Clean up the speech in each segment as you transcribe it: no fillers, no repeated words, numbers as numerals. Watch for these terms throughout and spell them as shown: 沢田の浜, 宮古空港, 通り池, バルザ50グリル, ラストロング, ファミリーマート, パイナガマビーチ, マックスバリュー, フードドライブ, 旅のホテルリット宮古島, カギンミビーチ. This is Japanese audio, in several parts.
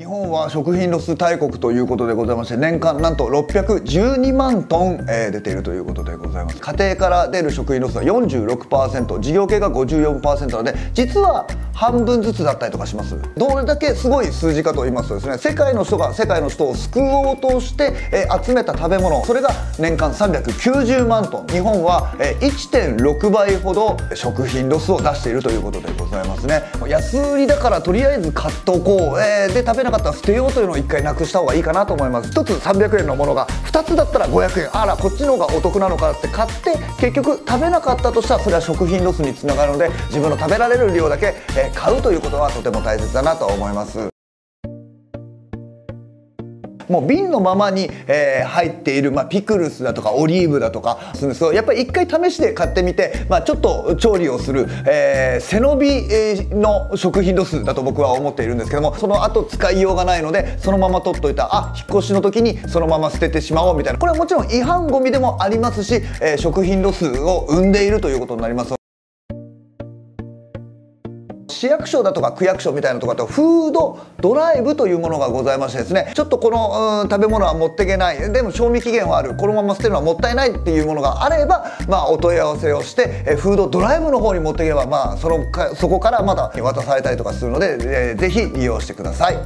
日本は食品ロス大国ということでございまして、年間なんと612万トン出ているということでございます。家庭から出る食品ロスは 46%、 事業系が 54% なので、実は半分ずつだったりとかします。どれだけすごい数字かと言いますとですね、世界の人が世界の人を救おうとして集めた食べ物、それが年間390万トン。日本は 1.6 倍ほど食品ロスを出しているということでございますね。安売りだからとりあえず買っとこう、で食べなかったら捨てようというのを一回なくした方がいいかなと思います。1つ300円のものが2つだったら500円、あらこっちの方がお得なのかって買って結局食べなかったとしたら、それは食品ロスにつながるので、自分の食べられる量だけ買うということはとても大切だなと思います。もう瓶のままに入っている、ピクルスだとかオリーブだとかするんですけど、やっぱり一回試しで買ってみて、ちょっと調理をする、背伸びの食品ロスだと僕は思っているんですけども、その後使いようがないのでそのまま取っといた、引っ越しの時にそのまま捨ててしまおうみたいな、これはもちろん違反ゴミでもありますし、食品ロスを生んでいるということになります。市役所だとか区役所みたいなとかとフードドライブというものがございましてですね、ちょっとこの食べ物は持っていけない、でも賞味期限はある、このまま捨てるのはもったいないっていうものがあれば、お問い合わせをしてフードドライブの方に持っていけば、そこからまた渡されたりとかするので、ぜひ利用してください。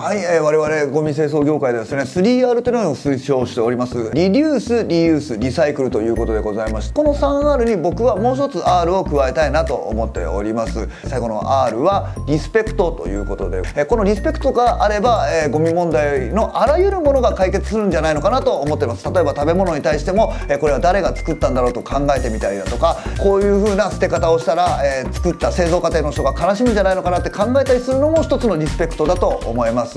はい、我々ゴミ清掃業界ではですね、 3R というのを推奨しております。リデュース、リユース、リサイクルということでございまして、この 3R に僕はもう一つ R を加えたいなと思っております。最後の R はリスペクトということで、このリスペクトがあればゴミ問題のあらゆるものが解決するんじゃないのかなと思ってます。例えば食べ物に対しても、これは誰が作ったんだろうと考えてみたりだとか、こういう風な捨て方をしたら作った製造過程の人が悲しむんじゃないのかなって考えたりするのも一つのリスペクトだと思います。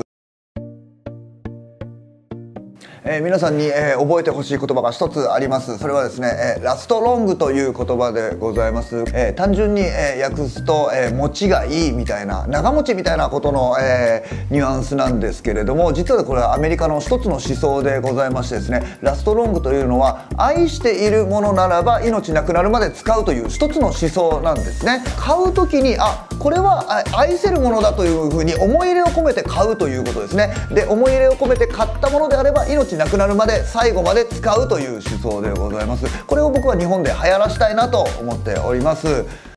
皆さんに、覚えてほしい言葉が一つあります。それはですね、ラストロングという言葉でございます。単純に、訳すと、持ちがいいみたいな、長持ちみたいなことの、ニュアンスなんですけれども、実はこれはアメリカの一つの思想でございましてですね、ラストロングというのは愛しているものならば命なくなるまで使うという一つの思想なんですね。買う時にこれは愛せるものだというふうに思い入れを込めて買うということですね。で、思い入れを込めて買ったものであれば命なくなるまで最後まで使うという思想でございます。これを僕は日本で流行らしたいなと思っております。